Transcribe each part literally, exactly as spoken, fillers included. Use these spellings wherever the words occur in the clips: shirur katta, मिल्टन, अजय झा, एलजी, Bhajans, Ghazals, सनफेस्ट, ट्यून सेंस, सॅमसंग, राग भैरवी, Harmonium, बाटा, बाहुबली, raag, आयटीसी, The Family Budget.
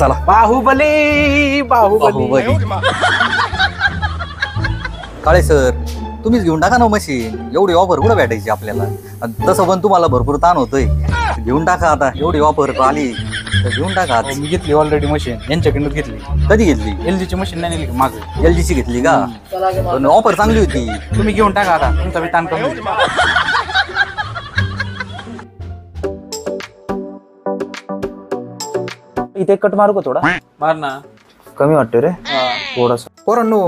चला बाहुबली बाहुबली काळे सर तुम्हीच घेऊन टाका ना मशीन, एवढी ऑफर कुठं भेटायची आपल्याला, तसं पण तुम्हाला भरपूर ताण होतोय, घेऊन टाका आता एवढी ऑफर आली तर घेऊन टाका. मी घेतली ऑलरेडी मशीन, यांच्याकडून घेतली. कधी घेतली? एलजी ची मशीन नाही नेली मागे, एलजी ची घेतली का? पण ऑफर चांगली होती, तुम्ही घेऊन टाका आता, तुमचा ताण कमी होईल. इथे कट मारू का थोडा? मार ना, कमी वाटतो रे थोडासा. पोरांनो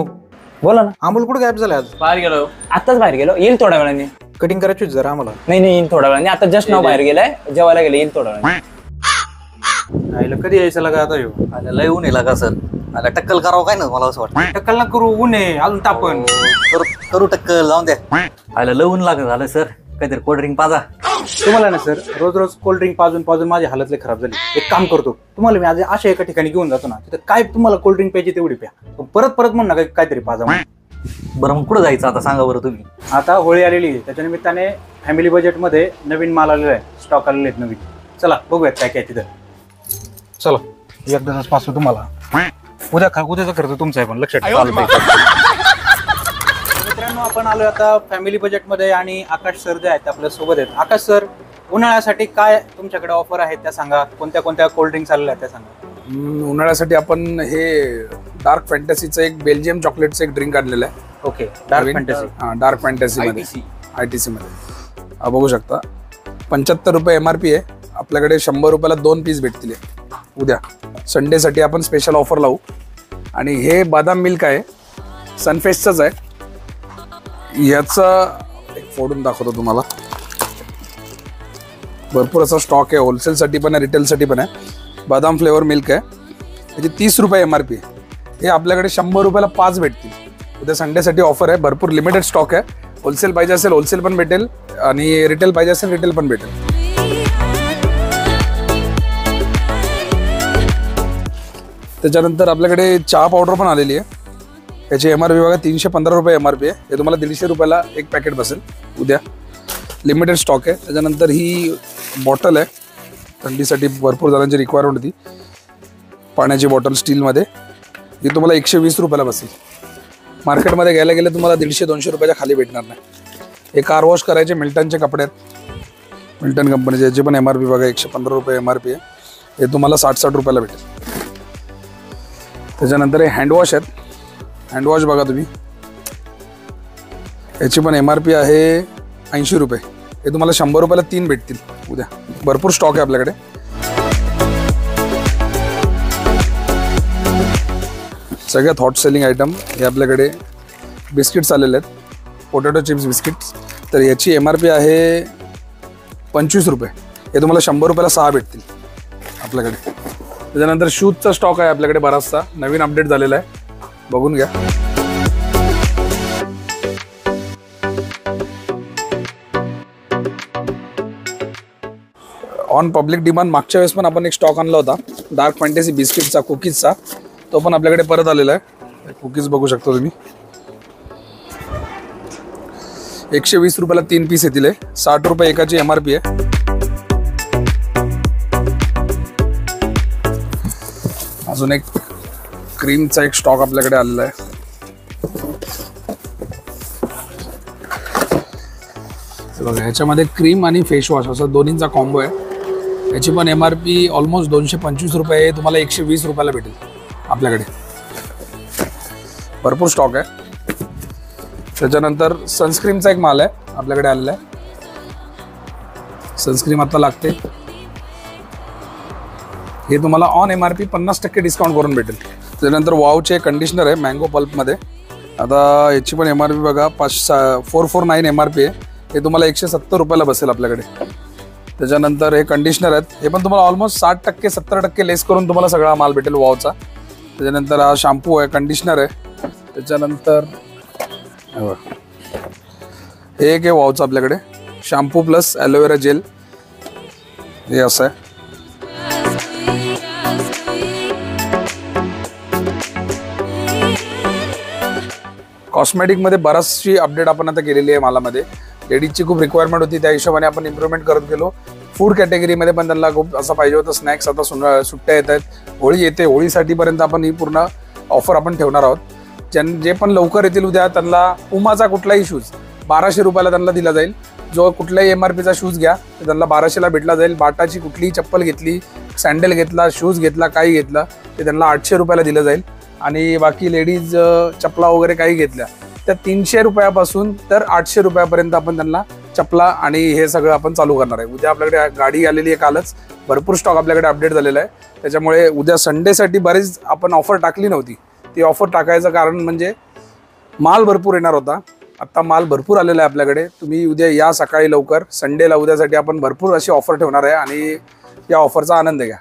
बोला ना. अमोल कुठे गायब झाला? आज बाहेर गेलो, आताच बाहेर गेलो, येईल थोड्या वेळाने. कटिंग करायची जरा आम्हाला. नाही नाही, येईल थोड्या वेळाने, आता जस्ट नाव बाहेर गेलाय, जेवायला गेले, येईल थोड्या वेळाने. आईला कधी यायचं लागा आता? येऊ आला, लय ऊन येला का सर? आला टक्कल करावं काय ना, मला असं वाटतं टक्कल ना करू, ऊन आहे अजून तापण, करू करू टक्कल, लावून द्या. आयला लय ऊन लागलं झालं सर, काहीतरी कोल्ड ड्रिंक पाजा. तुम्हाला ना सर, रोज रोज कोल्ड ड्रिंक पाजून पाजून माझी हालत लय खराब झाली. एक काम करतो, तुम्हाला मी आज अशा एका ठिकाणी घेऊन जातो ना, तिथे काय तुम्हाला कोल्ड ड्रिंक पाहिजे तेवढी प्या, परत परत म्हणू नका काहीतरी पाजा. बरं मग कुठं जायचं आता सांगा बरं तुम्ही? आता होळी आलेली, त्याच्या निमित्ताने फॅमिली बजेट मध्ये नवीन माल आलेला आहे, स्टॉक आलेले आहेत नवीन, चला बघूयात काय काय तिथं. चला एक दिवस पासू तुम्हाला, उद्या खा उद्याचा खर्च तुमचा आहे, पण लक्षात ठेवा. आपण आलो आता फॅमिली बजेट मध्ये, आणि आकाश सर जे आहेत आपल्या सोबत आहेत. आकाश सर, उन्हाळ्यासाठी काय तुमच्याकडे ऑफर आहेत त्या सांगा, कोणत्या कोणत्या कोल्ड ड्रिंक्स आलेल्या आहेत त्या सांगा. उन्हाळ्यासाठी आपण हे डार्क फॅन्टसीचं एक बेल्जियम चॉकलेटचं एक ड्रिंक आणलेलं आहे. Okay, dark fantasy. हां, डार्क फॅन्टसी मध्ये आयटीसी मध्ये बघू शकता, पंच्याहत्तर रुपये एम आर पी आहे, आपल्याकडे शंभर रुपयाला दोन पीस भेटतील. उद्या संडेसाठी आपण स्पेशल ऑफर लावू. आणि हे बदाम मिल्क आहे, सनफेस्टचंच आहे, याचा एक फोडून दाखवतो तुम्हाला. भरपूर असा स्टॉक आहे, होलसेलसाठी पण आहे, रिटेलसाठी पण आहे. बदाम फ्लेवर मिल्क आहे, याची तीस रुपये एम आर पी आहे, हे आपल्याकडे शंभर रुपयाला पाच भेटतील. उद्या संडेसाठी ऑफर आहे, भरपूर लिमिटेड स्टॉक आहे, होलसेल पाहिजे असेल होलसेल पण भेटेल, आणि रिटेल पाहिजे असेल रिटेल पण भेटेल. त्याच्यानंतर आपल्याकडे चहा पावडर पण आलेली आहे, याची एम आर पी बघा तीनशे पंधरा रुपये एम आर पी आहे, हे तुम्हाला दीडशे रुपयाला एक पॅकेट बसेल. उद्या लिमिटेड स्टॉक आहे. त्याच्यानंतर ही बॉटल आहे, थंडीसाठी भरपूर जणांची रिक्वायरमेंट होती, पाण्याची बॉटल स्टीलमध्ये, ही तुम्हाला एकशे वीस रुपयाला बसेल. मार्केटमध्ये घ्यायला गेलं तुम्हाला दीडशे दोनशे रुपयाच्या खाली भेटणार नाही. हे कार वॉश करायचे मिल्टनचे कपडे आहेत, मिल्टन कंपनीचे, याची पण एम आर पी बघा एकशे पंधरा रुपये एम आर पी आहे, हे तुम्हाला साठ साठ रुपयाला भेटेल. त्याच्यानंतर हे हँडवॉश आहेत, हँडवॉश बघा तुम्ही, याची पण एम आर पी आहे ऐंशी रुपये, हे तुम्हाला शंभर रुपयाला तीन भेटतील. उद्या भरपूर स्टॉक आहे आपल्याकडे. सगळ्यात हॉट सेलिंग आयटम हे आपल्याकडे बिस्किट्स आलेले आहेत, पोटॅटो चिप्स बिस्किट्स, तर याची एम आर पी आहे पंचवीस रुपये, हे तुम्हाला शंभर रुपयाला सहा भेटतील आपल्याकडे. त्याच्यानंतर शूजचा स्टॉक आहे आपल्याकडे बराचसा, नवीन अपडेट झालेला आहे, बघून घ्या. ऑन पब्लिक डिमांड मागच्या वेळेस पण आपण एक स्टॉक आणला होता डार्क फॅन्टसी बिस्किटचा, कुकीजचा, तो पण आपल्याकडे परत आलेला आहे. कुकीज बघू शकता तुम्ही, एकशे वीस रुपयाला तीन पीस येतील, साठ रुपये एकाची एम आर पी आहे. अजून एक क्रीमचा एक स्टॉक आपल्याकडे आलेला आहे, बघा ह्याच्यामध्ये क्रीम आणि फेसवॉश असा दोन्हींचा कॉम्बो आहे, याची पण एम आर पी ऑलमोस्ट दोनशे पंचवीस रुपये, तुम्हाला एकशे वीस रुपयाला भेटेल. आपल्याकडे भरपूर स्टॉक आहे. त्याच्यानंतर सनस्क्रीमचा एक माल आहे आपल्याकडे आलेला आहे, सनस्क्रीम आता लागते, हे तुम्हाला ऑन एम आर पी पन्नास टक्के डिस्काउंट करून भेटेल. त्यानंतर वावचे कंडिशनर आहे मँगो पल्पमध्ये, आता याची पण एम आर पी बघा पाच सा four four nine M R P आहे, हे तुम्हाला एकशे सत्तर रुपयाला बसेल आपल्याकडे. त्याच्यानंतर हे कंडिशनर आहेत, हे पण तुम्हाला ऑलमोस्ट साठ टक्के सत्तर टक्के लेस करून तुम्हाला सगळा माल भेटेल वावचा. त्याच्यानंतर हा शॅम्पू आहे, कंडिशनर आहे, त्याच्यानंतर हे एक आहे वावचं आपल्याकडे शॅम्पू प्लस ॲलोवेरा जेल, हे असं आहे. कॉस्मेटिकमध्ये बराचशी अपडेट आपण आता केलेली आहे मालामध्ये, लेडीजची खूप रिक्वायरमेंट होती, त्या हिशोबाने आपण इम्प्रूव्हमेंट करत गेलो. फूड कॅटेगरीमध्ये पण त्यांना खूप असं पाहिजे होतं स्नॅक्स। आता सुट्ट्या येत आहेत, होळी येते, होळीसाठी पर्यंत आपण ही पूर्ण ऑफर आपण ठेवणार आहोत। जे पण लवकर येतील उद्या त्यांना उमाचा कुठलाही शूज बाराशे रुपयाला त्यांना दिला जाईल। जो कुठलाही एमआरपीचा शूज घ्या त्यांना बाराशेला भेटला जाईल। बाटाची कुठलीही चप्पल घेतली, सैंडल घेतला, शूज घेतला, काही घेतला ते त्यांना आठशे रुपयाला दिला जाईल। आणि बाकी लेडीज चपला वगैरे काही घेतल्या तर तीनशे रुपयापासून तर आठशे रुपयापर्यंत आपण त्यांना चपला आणि हे सगळं आपण चालू करणार आहे। उद्या आपल्याकडे गाडी आलेली आहे, कालच भरपूर स्टॉक आपल्याकडे अपडेट झालेला आहे, त्याच्यामुळे उद्या संडेसाठी बरेच आपण ऑफर टाकली नव्हती। ती ऑफर टाकायचं कारण म्हणजे माल भरपूर येणार होता, आत्ता माल भरपूर आलेला आहे आपल्याकडे। तुम्ही उद्या या सकाळी लवकर संडेला, उद्यासाठी आपण भरपूर अशी ऑफर ठेवणार आहे आणि या ऑफरचा आनंद घ्या।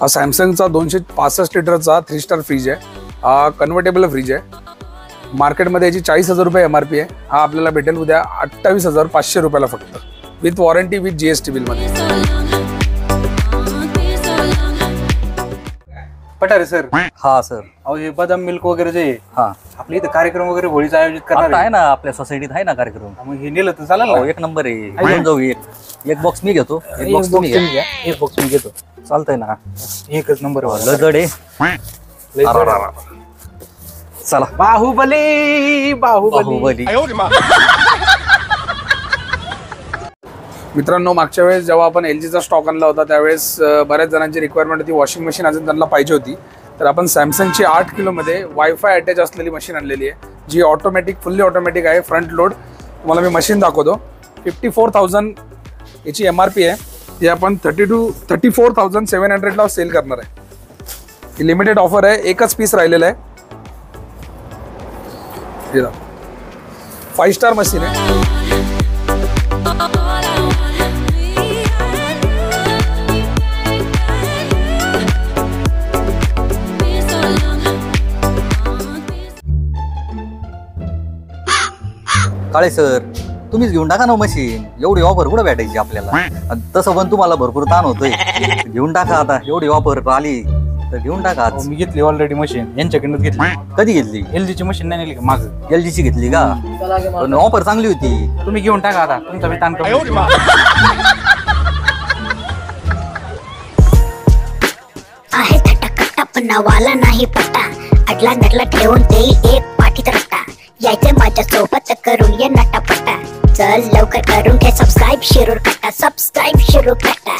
हा सैमसंगचा दोनशे पासष्ट लिटरचा थ्री स्टार फ्रीज आहे, हा कन्वर्टेबल फ्रीज आहे। मार्केटमध्ये याची चाळीस हजार रुपये एम आर पी आहे। हा आपल्याला भेटेल उद्या अठ्ठावीस हजार पाचशे रुपयाला फक्त, with warranty with G S T बिलमध्ये। पठारे सर, हा सर, अहो हे बदाम मिल्क वगैरे जे हा आपल्या इथं कार्यक्रम वगैरे होळीचा आयोजित करणार आहे ना, आपल्या सोसायटीत आहे ना कार्यक्रम, मग हे नेलं तर चालेल ना? एक नंबर आहे, जाऊ एक एक बॉक्स मी घेतो, एक बॉक्स तुम्ही घ्या, एक बॉक्स मी घेतो, चालतंय ना? एकच नंबर लजड आहे। चला बाहुबली बाहुबली मित्रांनो, मागच्या वेळेस जेव्हा आपण एल जीचा स्टॉक आणला होता त्यावेळेस बऱ्याच जणांची रिक्वायरमेंट होती, वॉशिंग मशीन अजून त्यांना पाहिजे होती। तर आपण सॅमसंगची आठ किलोमध्ये वायफाय अटॅच असलेली मशीन आणलेली आहे, जी ऑटोमॅटिक फुल्ली ऑटोमॅटिक आहे, फ्रंट लोड। तुम्हाला मी मशीन दाखवतो। फिफ्टी फोर थाउजंड याची एम आर पी आहे, ती आपण thirty two thirty four thousand seven हंड्रेडला सेल करणार आहे। ही लिमिटेड ऑफर आहे, एकच पीस राहिलेला आहे। फाईव्ह स्टार मशीन आहे, काळे सर तुम्हीच घेऊन टाका ना मशीन, एवढी ऑफर कुठं भेटायची आपल्याला? तसं पण तुम्हाला भरपूर ताण होतोय, घेऊन टाका आता, एवढी ऑफर आली तर घेऊन टाका। मी घेतली ऑलरेडी मशीन, यांच्याकडनं घेतली। कधी घेतली? एल जीची मशीन नाही नेली का मागं? एल जीची घेतली का? पण ऑफर चांगली होती, तुम्ही घेऊन टाका आता, तुमचा बी ताण कमी होईल। आहे टटकटा पण वाला नाही पट्टा, अडला नडला ठेवून देईल एक पाठी रस्ता, यायचे माझ्या सोबत करून ये नटापटा। चल लवकर करून घे सबस्क्राइब शिरूर कट्टा, सबस्क्राइब शिरूर कट्टा।